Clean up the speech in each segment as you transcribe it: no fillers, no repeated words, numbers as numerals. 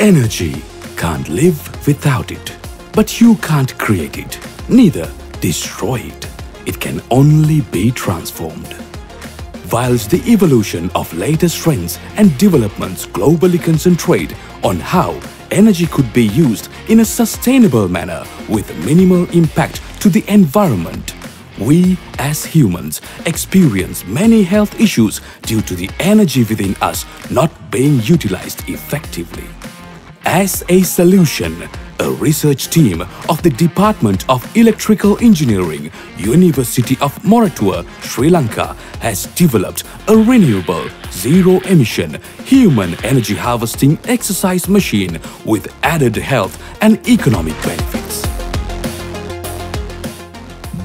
Energy can't live without it, but you can't create it, neither destroy it. It can only be transformed. Whilst the evolution of latest trends and developments globally concentrate on how energy could be used in a sustainable manner with minimal impact to the environment, we as humans experience many health issues due to the energy within us not being utilized effectively. As a solution, a research team of the Department of Electrical Engineering, University of Moratuwa, Sri Lanka has developed a renewable, zero-emission, human energy harvesting exercise machine with added health and economic benefits.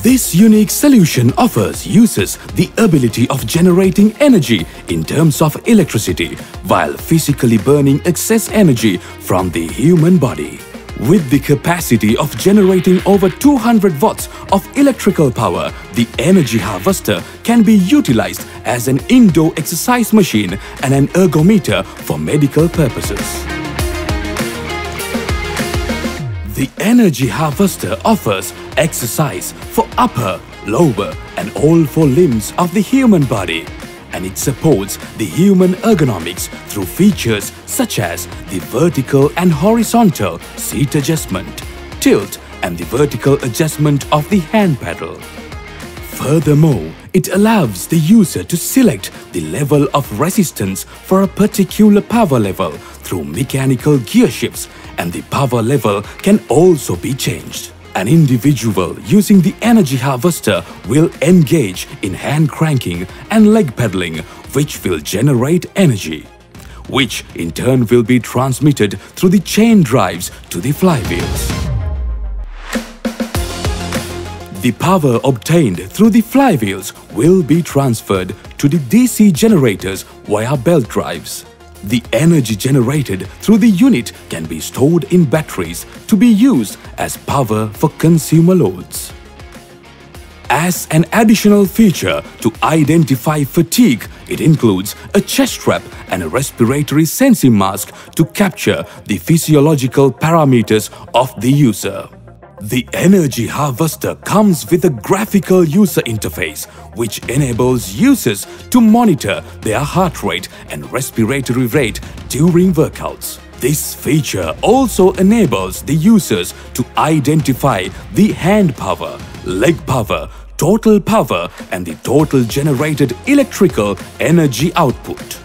This unique solution offers users the ability of generating energy in terms of electricity while physically burning excess energy from the human body. With the capacity of generating over 200 watts of electrical power, the energy harvester can be utilized as an indoor exercise machine and an ergometer for medical purposes. The energy harvester offers exercise for upper, lower and all four limbs of the human body, and it supports the human ergonomics through features such as the vertical and horizontal seat adjustment, tilt and the vertical adjustment of the hand pedal. Furthermore, it allows the user to select the level of resistance for a particular power level through mechanical gear shifts, and the power level can also be changed. An individual using the energy harvester will engage in hand cranking and leg pedaling, which will generate energy, which in turn will be transmitted through the chain drives to the flywheels. The power obtained through the flywheels will be transferred to the DC generators via belt drives. The energy generated through the unit can be stored in batteries to be used as power for consumer loads. As an additional feature to identify fatigue, it includes a chest strap and a respiratory sensing mask to capture the physiological parameters of the user. The energy harvester comes with a graphical user interface which enables users to monitor their heart rate and respiratory rate during workouts. This feature also enables the users to identify the hand power, leg power, total power and the total generated electrical energy output.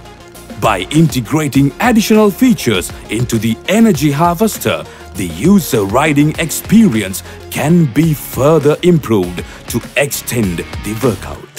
By integrating additional features into the energy harvester, the user riding experience can be further improved to extend the workout.